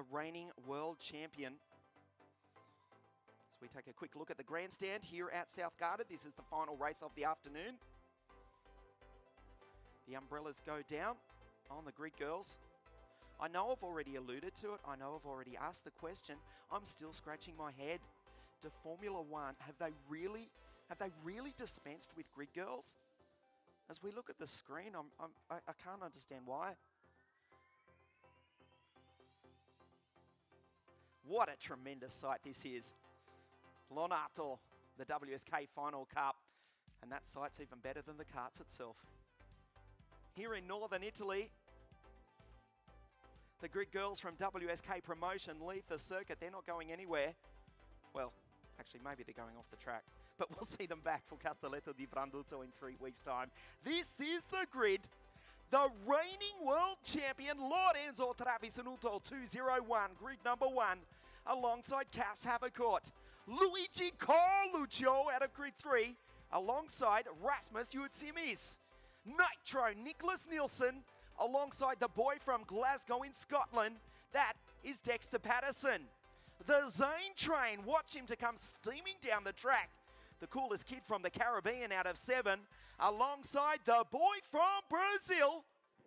the reigning world champion. So we take a quick look at the grandstand here at South Garda. This is the final race of the afternoon. The umbrellas go down on the grid, girls. I know I've already alluded to it. I know I've already asked the question. I'm still scratching my head. To Formula One, have they really dispensed with grid girls? As we look at the screen, I can't understand why. What a tremendous sight this is. Lonato, the WSK Final Cup, and that sight's even better than the karts itself. Here in northern Italy, the grid girls from WSK Promotion leave the circuit. They're not going anywhere. Well, actually, maybe they're going off the track, but we'll see them back for Castelletto di Branduzzo in 3 weeks' time. This is the grid. The reigning world champion, Lorenzo Travisanutto, 201, grid number one, alongside Cas Havercourt. Luigi Carluccio out of grid three, alongside Rasmus Joosimees. Nitro, Nicklas Nielsen, alongside the boy from Glasgow in Scotland. That is Dexter Patterson. The Zane train, watch him to come steaming down the track. The coolest kid from the Caribbean out of seven, alongside the boy from Brazil,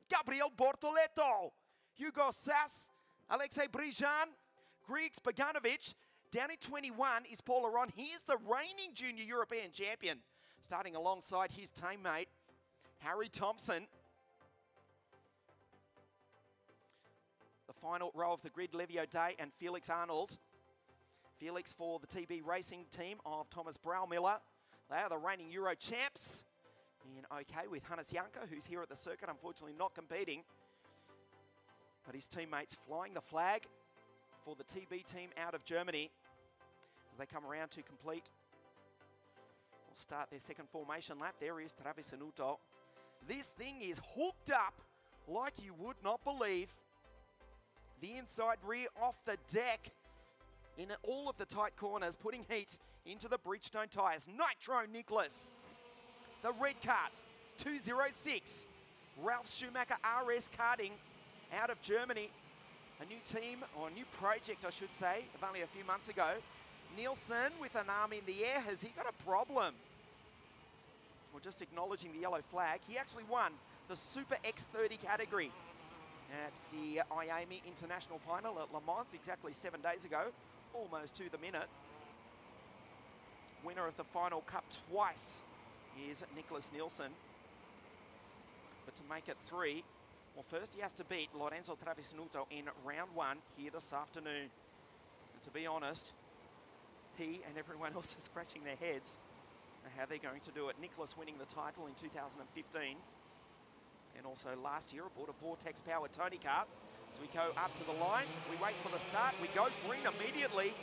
Gabriel Bortoleto, Hugo Sasse, Alexei Brijan, Griggs, Beganovic. Down in 21 is Paul Aron. He's the reigning junior European champion, starting alongside his teammate, Harry Thompson. The final row of the grid, Levio Day and Felix Arnold. Felix for the TB Racing team of Thomas Braumiller. They are the reigning Euro champs. In OK with Hannes Janker, who's here at the circuit, unfortunately not competing. But his teammates flying the flag for the TB team out of Germany as they come around to complete or start their second formation lap. There is Travisanutto. This thing is hooked up like you would not believe. The inside rear off the deck in all of the tight corners, putting heat into the Bridgestone tyres. Nitro Nicholas, the red cart, 206. Ralf Schumacher RS Karting out of Germany. A new team, or a new project I should say, of only a few months ago. Nielsen with an arm in the air. Has he got a problem? We're just acknowledging the yellow flag. He actually won the Super X30 category at the IAMI International Final at Le Mans exactly 7 days ago, almost to the minute. Winner of the Final Cup twice is Nicklas Nielsen. But to make it three, well, first he has to beat Lorenzo Travisanutto in round one here this afternoon. And to be honest, he and everyone else is scratching their heads at how they're going to do it. Nicholas winning the title in 2015. And also last year aboard a Vortex-powered Tony kart. As we go up to the line, we wait for the start. We go green immediately.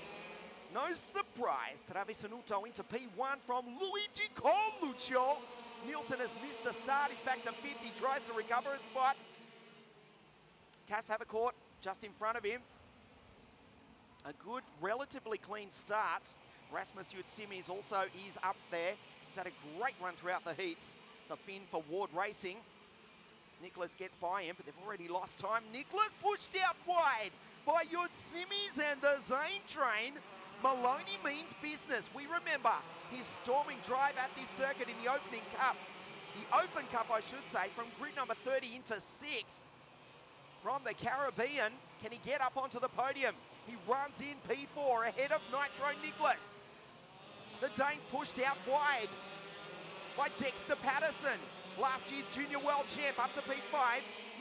No surprise, Travisanutto into P1 from Luigi Carluccio. Nielsen has missed the start. He's back to fifth. He tries to recover his spot. Cas Havercourt just in front of him. A good, relatively clean start. Rasmus Joosimees also is up there. He's had a great run throughout the heats. The Finn for Ward Racing. Nicholas gets by him, but they've already lost time. Nicholas pushed out wide by Joosimees and the Zane train. Maloney means business. We remember his storming drive at this circuit in the opening cup. The Open Cup, I should say, from grid number 30 into sixth. From the Caribbean, can he get up onto the podium? He runs in P4 ahead of Nitro Nicholas. The Danes pushed out wide by Dexter Patterson. Last year's junior world champ up to P5.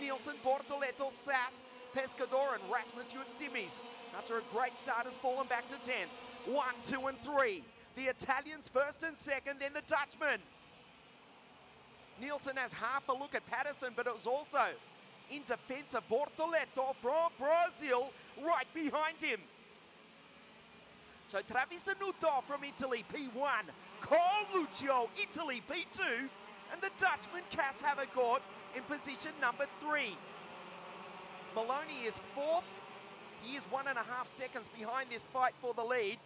Nielsen, Bortoleto, Sasse, Pescador and Rasmus Joosimees. After a great start has fallen back to 10th. 1, 2 and 3. The Italians first and second, then the Dutchman. Nielsen has half a look at Patterson, but it was also in defense of Bortoleto from Brazil right behind him. So Travisanutto from Italy, P1. Carluccio, Italy, P2. And the Dutchman, Cas Havercourt, in position number 3. Maloney is 4th. He is 1.5 seconds behind this fight for the lead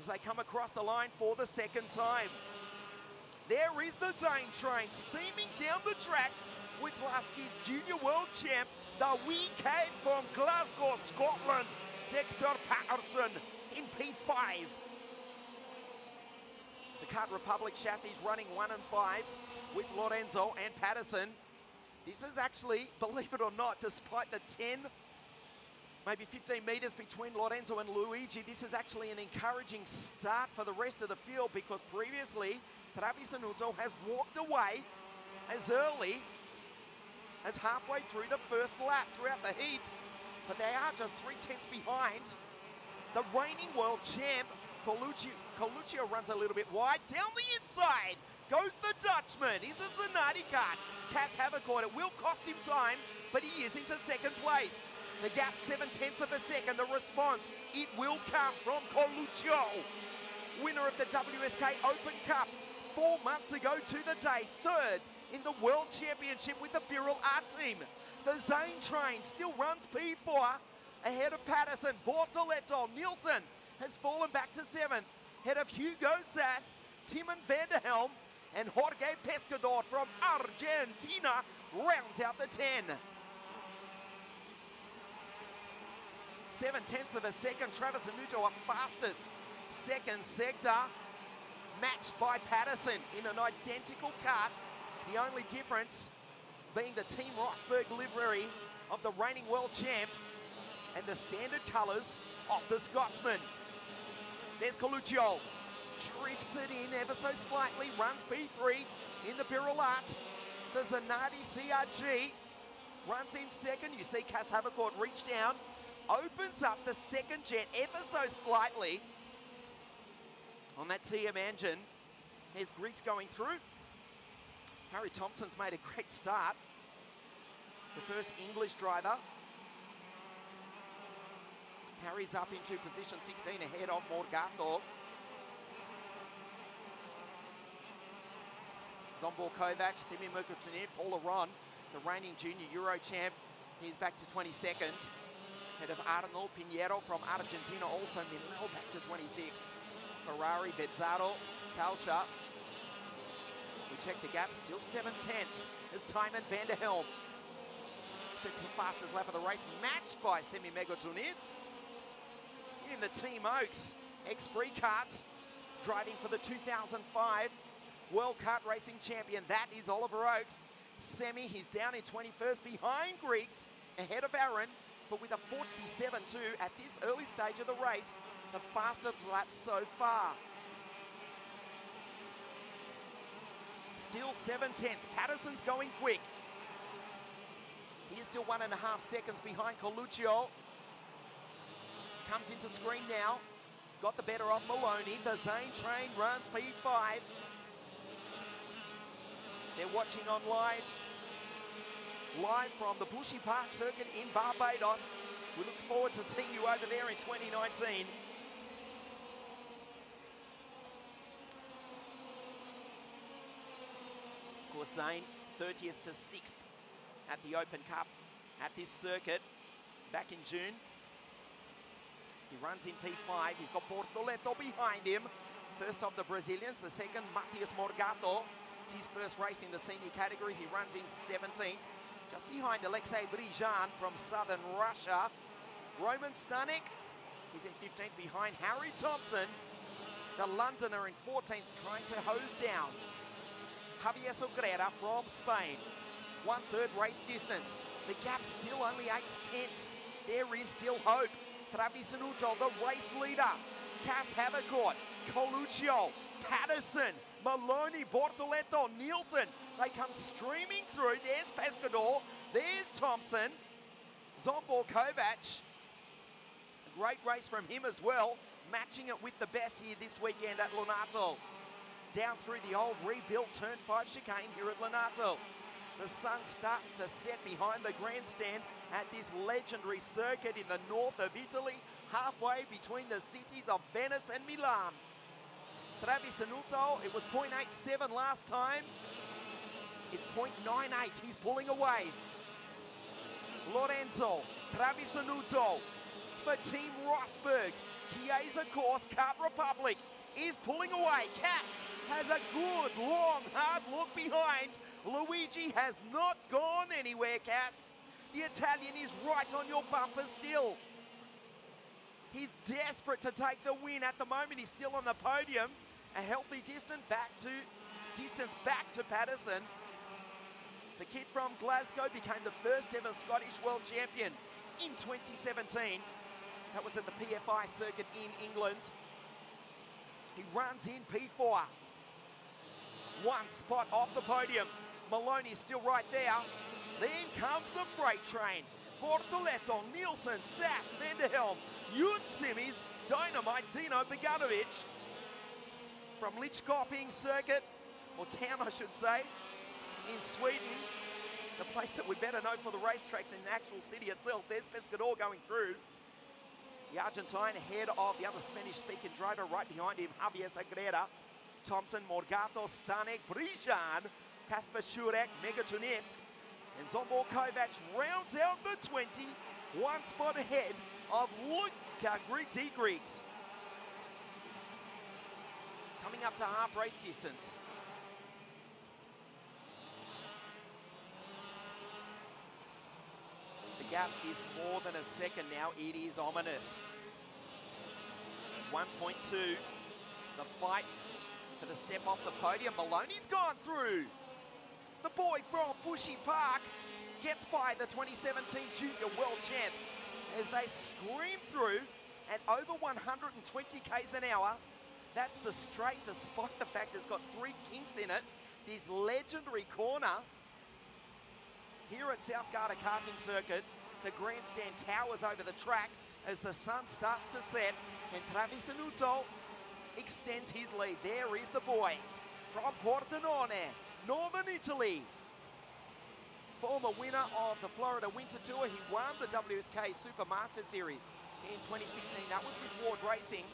as they come across the line for the second time. There is the Zane train steaming down the track with last year's junior world champ, The weekend from Glasgow, Scotland, Dexter Patterson in P5. The Kart Republic chassis running 1 and 5 with Lorenzo and Patterson. This is actually, believe it or not, despite the 10, maybe 15 meters between Lorenzo and Luigi, this is actually an encouraging start for the rest of the field, because previously Travisanutto has walked away as early as halfway through the first lap throughout the heats, but they are just 3/10 behind. The reigning world champ, Carluccio runs a little bit wide. Down the inside goes the Dutchman in the Zanardi kart. Cas Havercourt, it will cost him time, but he is into second place. The gap 0.7 of a second. The response, it will come from Carluccio, winner of the WSK Open Cup 4 months ago to the day, third in the World Championship with the Birel Art team. The Zane train still runs P4 ahead of Patterson. Bortoleto, Nielsen has fallen back to 7th, ahead of Hugo Sasse, Timon van der Helm, and Jorge Pescador from Argentina rounds out the 10. 0.7 of a second, Travisanutto, a fastest second sector, matched by Patterson in an identical kart. The only difference being the Team Rosberg livery of the reigning world champ and the standard colours of the Scotsman. There's Carluccio, drifts it in ever so slightly, runs P3 in the Birel Art. The Zanardi CRG runs in second. You see Cas Havercourt reach down, opens up the second jet ever so slightly on that TM engine. There's Griggs going through. Harry Thompson's made a great start, the first English driver. Harry's up into position 16 ahead of Morgado. Zsombor Kovács, Timi Mukutunier, Paul Aron, the reigning junior Euro champ, he's back to 22nd. Head of Arnold Pinheiro from Argentina, also Milano, back to 26th. Ferrari, Bezzaro, Talsha. We check the gap, still 0.7 as Timon van der Helm sets the fastest lap of the race, matched by Semi Megatuniv. In the Team Oaks X3 kart, driving for the 2005 World Kart Racing champion, that is Oliver Oakes. Semi, he's down in 21st behind Griggs, ahead of Aron, but with a 47.2 at this early stage of the race, the fastest lap so far. Still 0.7. Patterson's going quick. He is still 1.5 seconds behind Carluccio. Comes into screen now. He's got the better of Maloney. The Zane train runs P5. They're watching online, live from the Bushy Park circuit in Barbados. We look forward to seeing you over there in 2019. Of course, Zane, 30th to 6th at the Open Cup at this circuit back in June. He runs in P5. He's got Bortoleto behind him, first of the Brazilians, the second Matheus Morgado. It's his first race in the senior category. He runs in 17th, just behind Alexei Brijan from southern Russia. Roman Staněk is in 15th behind Harry Thompson. The Londoner in 14th, trying to hose down Javier Sagrera from Spain. 1/3 race distance. The gap still only 0.8. There is still hope. Travisanutto, the race leader. Cas Havercourt, Carluccio, Patterson, Maloney, Bortoleto, Nielsen. They come streaming through. There's Pescador. There's Thompson. Zsombor Kovács. A great race from him as well. Matching it with the best here this weekend at Lonato. Down through the old rebuilt Turn 5 chicane here at Lonato. The sun starts to set behind the grandstand at this legendary circuit in the north of Italy, halfway between the cities of Venice and Milan. Travisanutto, it was 0.87 last time. It's 0.98, he's pulling away. Lorenzo, Travisanutto for Team Rosberg. Chiesa Corse, Kart Republic is pulling away. Katz has a good, long, hard look behind. Luigi has not gone anywhere, Cass. The Italian is right on your bumper still. He's desperate to take the win at the moment. He's still on the podium. A healthy distance back to Patterson. The kid from Glasgow became the first ever Scottish World Champion in 2017. That was at the PFI circuit in England. He runs in P4. One spot off the podium. Maloney's still right there. Then comes the freight train. Bortoleto, Nielsen, Sasse, van der Helm, Joosimees, Dynamite, Dino Beganovic. From Lidköping circuit, or town I should say, in Sweden. The place that we better know for the racetrack than the actual city itself. There's Pescador going through. The Argentine ahead of the other Spanish-speaking driver right behind him, Javier Sagrera. Thompson, Morgado, Stanek, Brijan, Kacper Szurek, Megatunif. And Zsombor Kovács rounds out the 20, one spot ahead of Luka Griggs. Coming up to half race distance. The gap is more than a second now, it is ominous. 1.2, the fight for the step off the podium. Maloney's gone through. The boy from Bushy Park gets by the 2017 Junior World Champ as they scream through at over 120 km/h. That's the straight, despite the fact it's got three kinks in it. This legendary corner here at South Garda Karting Circuit. The grandstand towers over the track as the sun starts to set, and Travisanutto extends his lead. There is the boy from Pordenone, Northern Italy. Former winner of the Florida Winter Tour, he won the WSK Super Master Series in 2016. That was with Ward Racing.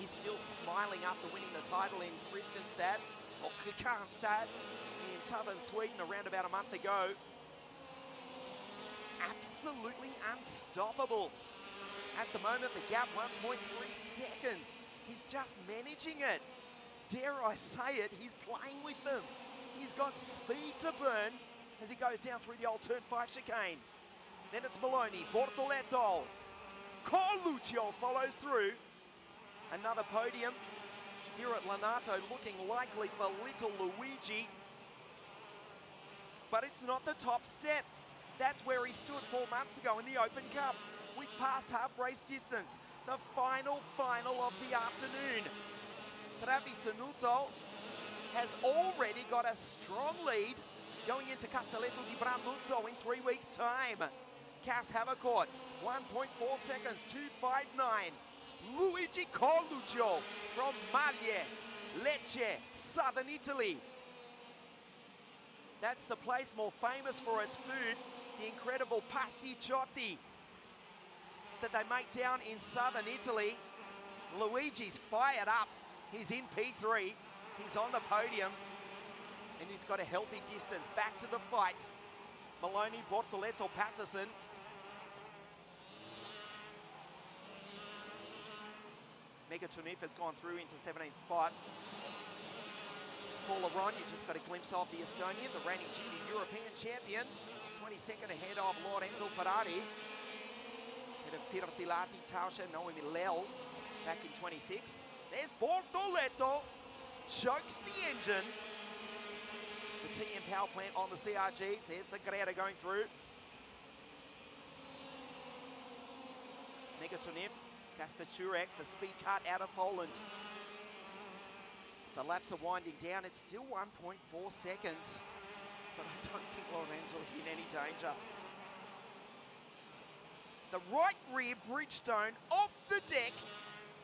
He's still smiling after winning the title in Kristianstad, or Kristianstad, in southern Sweden around about a month ago. Absolutely unstoppable. At the moment, the gap 1.3 seconds. He's just managing it. Dare I say it, he's playing with them. He's got speed to burn as he goes down through the old turn 5 chicane. Then it's Maloney, Bortoleto, Carluccio follows through. Another podium here at Lonato, looking likely for little Luigi. But it's not the top step. That's where he stood 4 months ago in the Open Cup. We've passed half race distance. The final of the afternoon. Travisanutto has already got a strong lead going into Castelletto di Branduzzo in 3 weeks' time. Cas Havercourt, 1.4 seconds, 2.59. Luigi Carluccio from Maglie, Lecce, southern Italy. That's the place more famous for its food, the incredible pasticciotti that they make down in southern Italy. Luigi's fired up. He's in P3, he's on the podium, and he's got a healthy distance back to the fight. Maloney, Bortoleto, Patterson. Megatunif has gone through into 17th spot. Paul Aron, you just got a glimpse of the Estonian, the reigning junior European champion, 22nd ahead of Lorenzo Ferrari. Head of Pirtilati, Tausha, Noemi Lel back in 26th. There's Bortoleto, chokes the engine. The TM power plant on the CRGs. There's Sagrera going through. Megatunif, Kacper Szurek, the speed cut out of Poland. The laps are winding down. It's still 1.4 seconds, but I don't think Lorenzo is in any danger. The right rear Bridgestone off the deck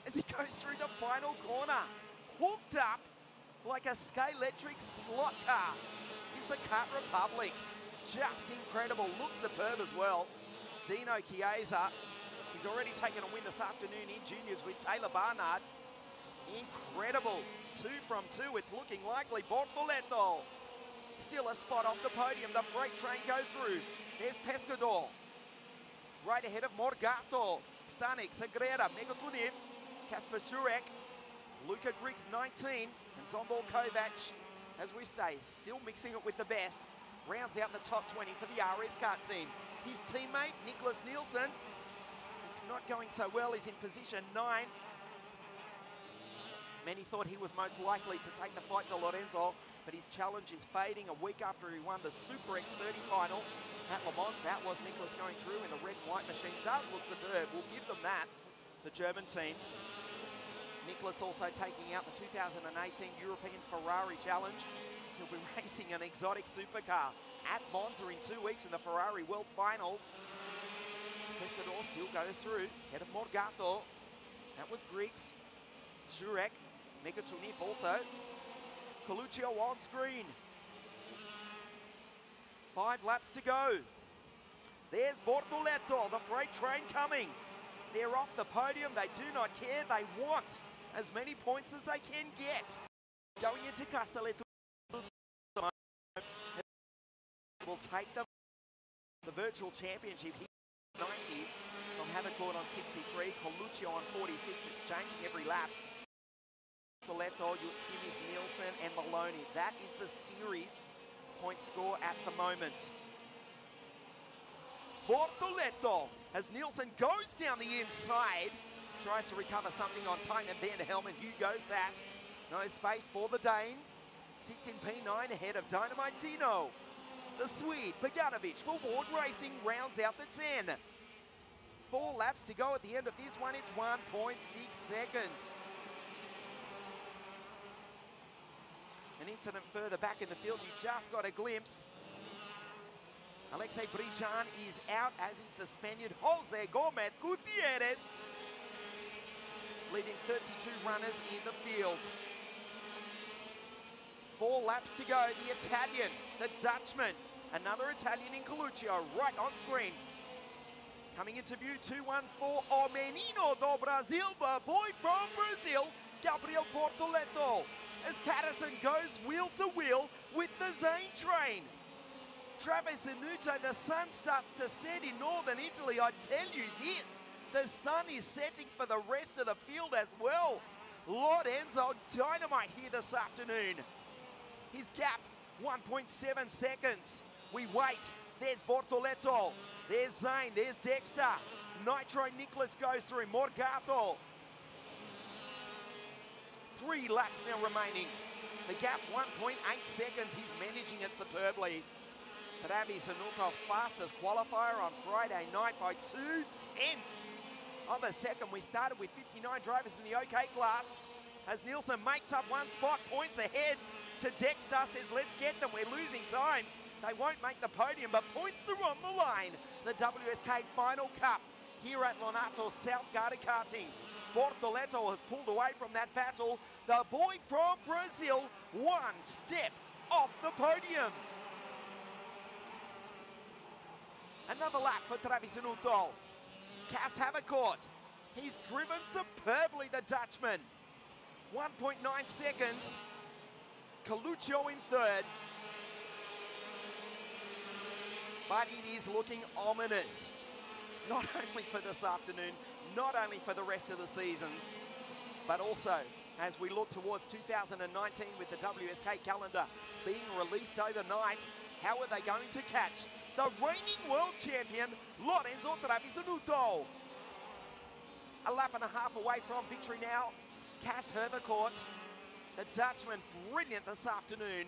as he goes through the final corner. Hooked up like a Skylectric slot car is the Kart Republic. Just incredible, looks superb as well. Dino Chiesa, he's already taken a win this afternoon in juniors with Taylor Barnard. Incredible, 2 from 2, it's looking likely. Bortoleto, still a spot off the podium. The freight train goes through. There's Pescador, right ahead of Morgato, Stanek, Sagrera, Megatunif, Kacper Szurek, Luka Griggs 19, and Zsombor Kovács, as we stay, still mixing it with the best. rounds out in the top 20 for the RS Kart team. His teammate, Nicklas Nielsen, it's not going so well. He's in position 9. Many thought he was most likely to take the fight to Lorenzo, but his challenge is fading a week after he won the Super X30 final at Le Mans. That was Nicklas going through in the red and white machine. Does look superb, we'll give them that, the German team. Nicklas also taking out the 2018 European Ferrari Challenge. He'll be racing an exotic supercar at Monza in 2 weeks in the Ferrari World Finals. Pescador still goes through, head of Morgado. That was Griggs, Szurek, Megatunif also. Carluccio on screen. 5 laps to go. There's Bortoleto, the freight train coming. They're off the podium, they do not care, they want as many points as they can get. Going into Castelletto will take them the virtual championship. He 90 from Havercourt on 63, Carluccio on 46, it's changing every lap. Bortoleto, Joosimees, Nielsen and Maloney. That is the series point score at the moment. Bortoleto, as Nielsen goes down the inside, tries to recover something on Timon van der Helm and Hugo Sasse. No space for the Dane. Sits in P9 ahead of Dynamite Dino. The Swede, Beganovic for Ward Racing, rounds out the 10. 4 laps to go at the end of this one, it's 1.6 seconds. An incident further back in the field, you just got a glimpse. Alexei Brijan is out, as is the Spaniard Jose Gomez Gutierrez, leading 32 runners in the field. 4 laps to go, the Italian, the Dutchman, another Italian in Carluccio, right on screen. Coming into view, 2-1-4, O Menino do Brasil, the boy from Brazil, Gabriel Bortoleto, as Patterson goes wheel to wheel with the Zane train. Travisanutto, the sun starts to set in northern Italy. I tell you this, the sun is setting for the rest of the field as well. Lorenzo Dynamite here this afternoon. His gap, 1.7 seconds. We wait, there's Bortoleto, there's Zane, there's Dexter. Nitro Nicklas goes through, Morgato. 3 laps now remaining. The gap, 1.8 seconds, he's managing it superbly. Travisanutto, fastest qualifier on Friday night by 2/10 of a second. We started with 59 drivers in the OK class. As Nielsen makes up 1 spot, points ahead to Dexter, says let's get them, we're losing time. They won't make the podium, but points are on the line. The WSK Final Cup here at Lonato, South Garda Karting. Bortoleto has pulled away from that battle. The boy from Brazil, 1 step off the podium. Another lap for Travisanutto. Cas Havercourt, he's driven superbly, the Dutchman. 1.9 seconds. Carluccio in 3rd. But it is looking ominous. Not only for this afternoon, not only for the rest of the season, but also as we look towards 2019 with the WSK calendar being released overnight, how are they going to catch the reigning world champion, Lorenzo Travisanutto? A lap and a half away from victory now. Cas Havercourt, the Dutchman, brilliant this afternoon.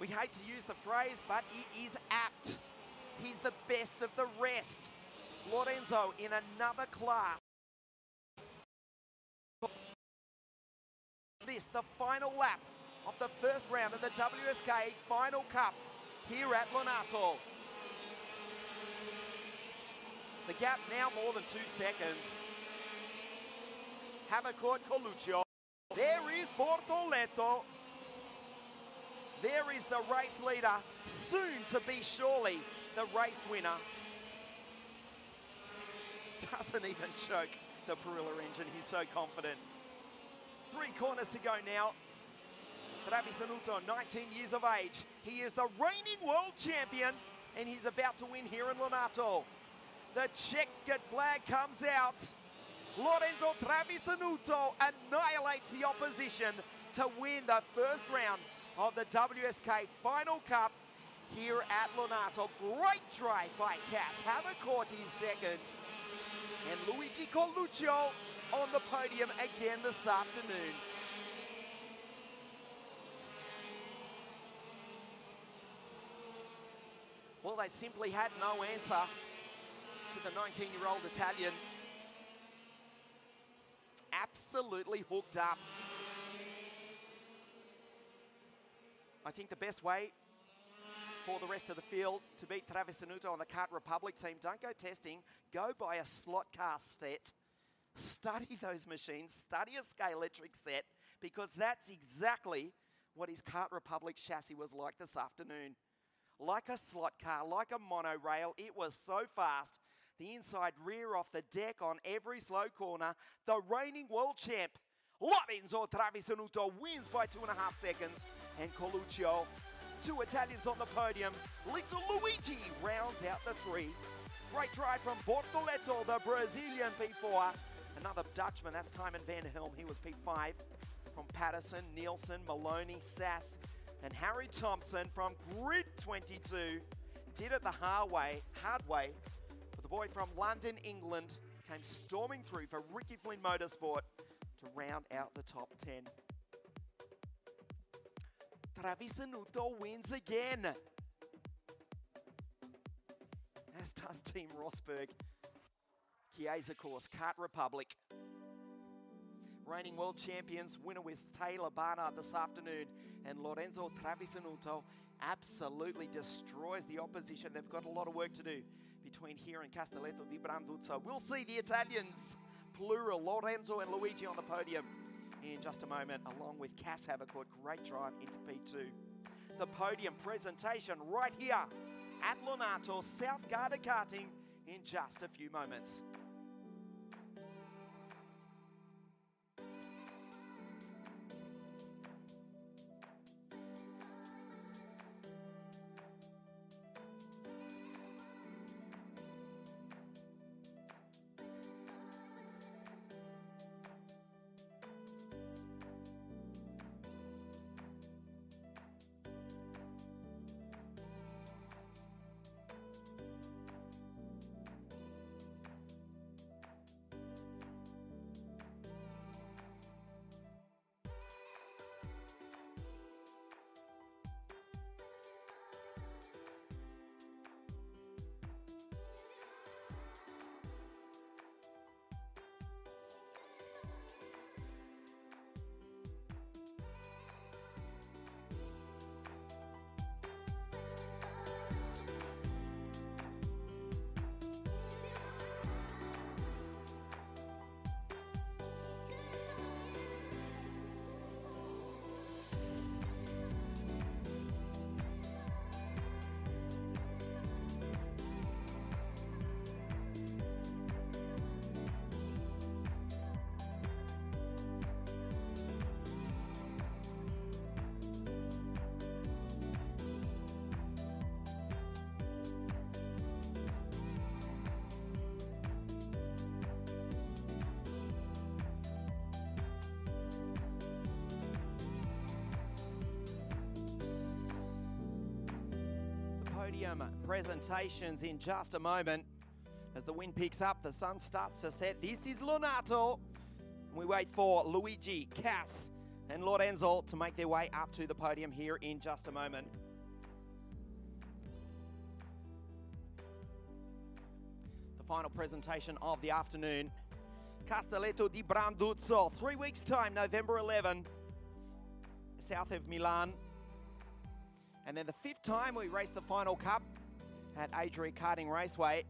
We hate to use the phrase, but it is apt. He's the best of the rest. Lorenzo in another class. This, the final lap of the first round of the WSK Final Cup here at Lonato. The gap now more than 2 seconds. Havercourt, Carluccio. There is Bortoleto. There is the race leader, soon to be surely the race winner. Doesn't even choke the Pirilla engine, he's so confident. 3 corners to go now. Travisanutto, 19 years of age. He is the reigning world champion and he's about to win here in Lonato. The checkered flag comes out. Lorenzo Travisanutto annihilates the opposition to win the first round of the WSK Final Cup here at Lonato. Great drive by Cas Havercourt in second. And Luigi Carluccio on the podium again this afternoon. Well, they simply had no answer to the 19-year-old Italian. Absolutely hooked up. I think the best way for the rest of the field to beat Travisanutto on the Kart Republic team, don't go testing, go buy a slot car set. Study those machines, study a Sky-Electric set, because that's exactly what his Kart Republic chassis was like this afternoon. Like a slot car, like a monorail, it was so fast. The inside rear off the deck on every slow corner. The reigning world champ, Lorenzo Travisanutto, wins by 2.5 seconds. And Carluccio, two Italians on the podium. Little Luigi rounds out the three. Great drive from Bortoleto, the Brazilian P4. Another Dutchman, that's Timon van der Helm, he was P5. From Patterson, Nielsen, Maloney, Sasse, and Harry Thompson from Grid 22. Did it the hard way. But the boy from London, England, came storming through for Ricky Flynn Motorsport to round out the top 10. Travisanutto wins again, as does Team Rosberg. Chiesa course, Kart Republic. Reigning world champions, winner with Taylor Barnard this afternoon, and Lorenzo Travisanutto absolutely destroys the opposition. They've got a lot of work to do between here and Castelletto di Branduzzo. We'll see the Italians, plural, Lorenzo and Luigi on the podium in just a moment, along with Cas Havercourt. Great drive into P2. The podium presentation right here at Lonato, South Garda Karting, in just a few moments. Presentations in just a moment. As the wind picks up, the sun starts to set. This is Lonato. We wait for Luigi, Cas, and Lorenzo to make their way up to the podium here in just a moment. The final presentation of the afternoon. Castelletto di Branduzzo, 3 weeks time, November 11, south of Milan. And then the fifth time we raced the Final Cup at Adria Karting Raceway.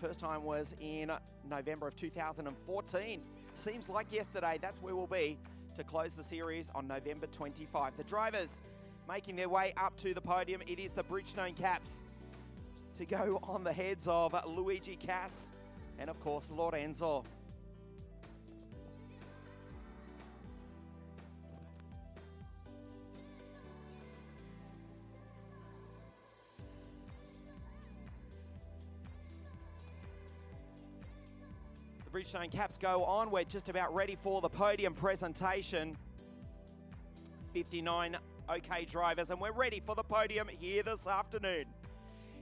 First time was in November of 2014. Seems like yesterday, that's where we'll be to close the series on November 25. The drivers making their way up to the podium. It is the Bridgestone Caps to go on the heads of Luigi, Cas, and of course Lorenzo. Bridgestone Caps go on. We're just about ready for the podium presentation. 59 OK drivers, and we're ready for the podium here this afternoon.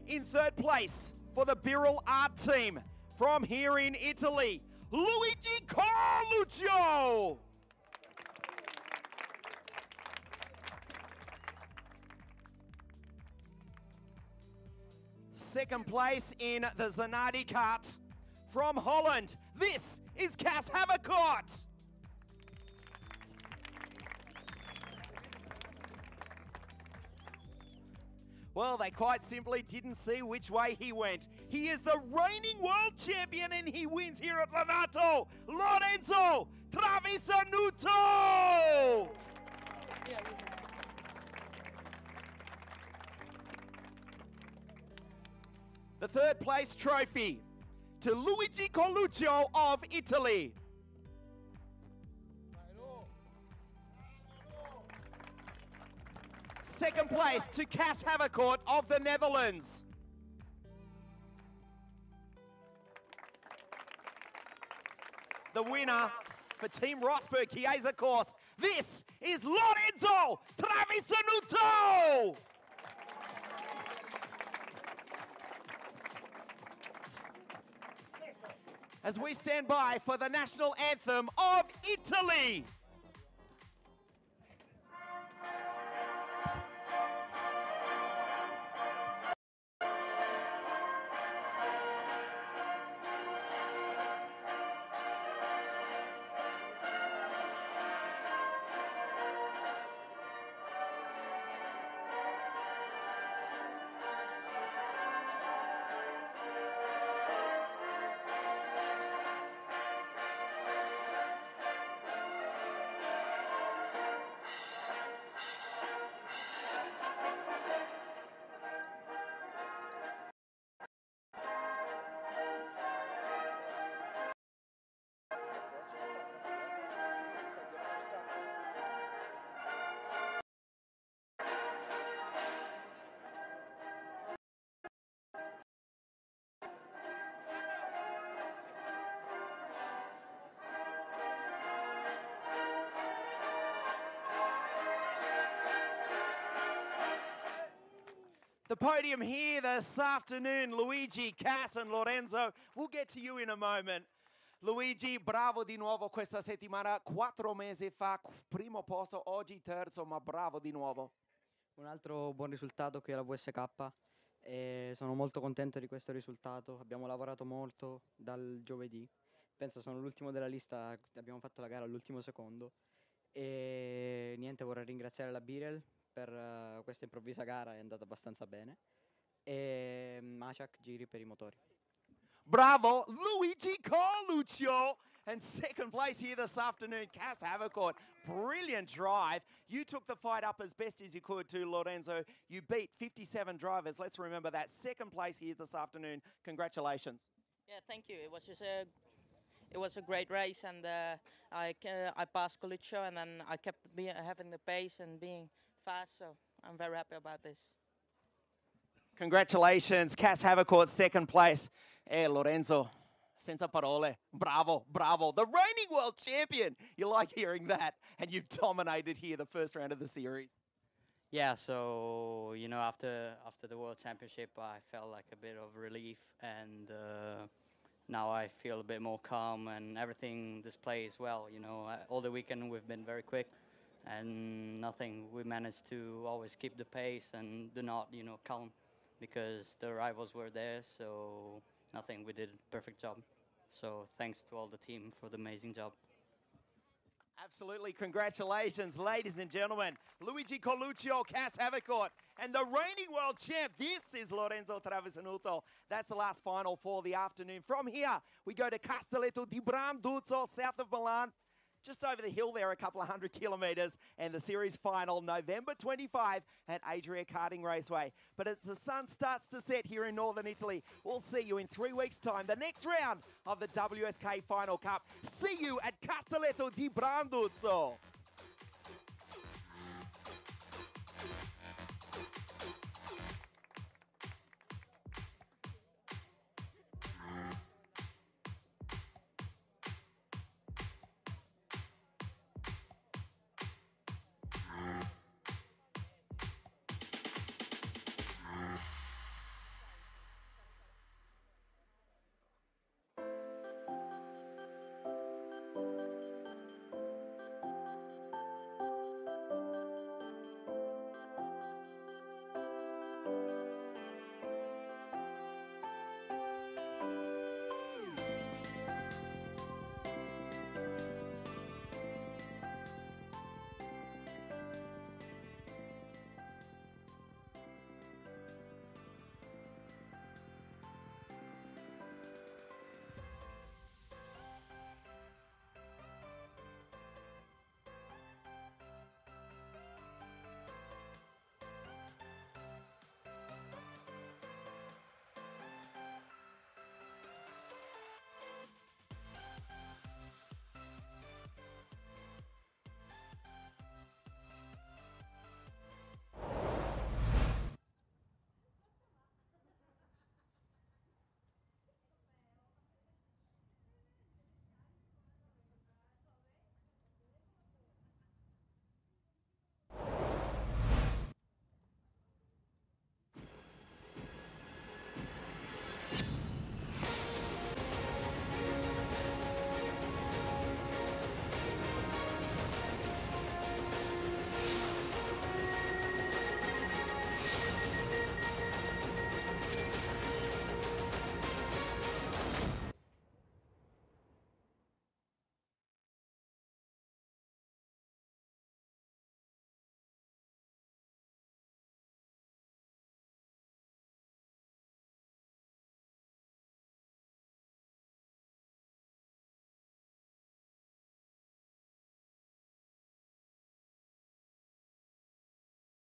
In third place for the Birel Art team from here in Italy, Luigi Carluccio. Second place in the Zanardi kart from Holland, this is Cas Havercourt. Well, they quite simply didn't see which way he went. He is the reigning world champion and he wins here at Lonato, Lorenzo Travisanutto! The third place trophy to Luigi Carluccio of Italy. Second place to Cas Havercourt of the Netherlands. The winner for Team Rosberg, Chiesa course, this is Lorenzo Travisanutto! As we stand by for the national anthem of Italy. The podium here this afternoon, Luigi, Cas and Lorenzo. We'll get to you in a moment. Luigi, bravo di nuovo questa settimana. 4 mesi fa, primo posto, oggi terzo, ma bravo di nuovo. Un altro buon risultato qui alla WSK e sono molto contento di questo risultato. Abbiamo lavorato molto dal giovedì. Penso sono l'ultimo della lista, abbiamo fatto la gara all'ultimo secondo. E niente, vorrei ringraziare la Birel per questa improvvisa gara, è andata abbastanza bene, e Maciak giri per I motori. Bravo Luigi Carluccio, and second place here this afternoon, Cas Havercourt. Brilliant drive, you took the fight up as best as you could to Lorenzo, you beat 57 drivers, let's remember that. Second place here this afternoon, congratulations. Yeah, thank you, it was just a great race, and I passed Carluccio, and then I kept having the pace and being fast, so I'm very happy about this. Congratulations, Cas Havercourt, second place. Hey, Lorenzo, senza parole, bravo, bravo. The reigning world champion, you like hearing that, and you've dominated here the first round of the series. Yeah, so, you know, after the World Championship, I felt like a bit of relief, and now I feel a bit more calm, and everything displays well, you know. All the weekend we've been very quick, and nothing, we managed to always keep the pace and do not, you know, count because the rivals were there, so nothing, we did a perfect job. So thanks to all the team for the amazing job. Absolutely, congratulations, ladies and gentlemen. Luigi Carluccio, Cas Havercourt, and the reigning world champ, this is Lorenzo Travisanutto. That's the last final for the afternoon. From here, we go to Castelletto di Branduzzo, south of Milan. Just over the hill there, a couple of 100 kilometres, and the series final, November 25 at Adria Karting Raceway. But as the sun starts to set here in northern Italy, we'll see you in 3 weeks' time, the next round of the WSK Final Cup. See you at Castelletto di Branduzzo.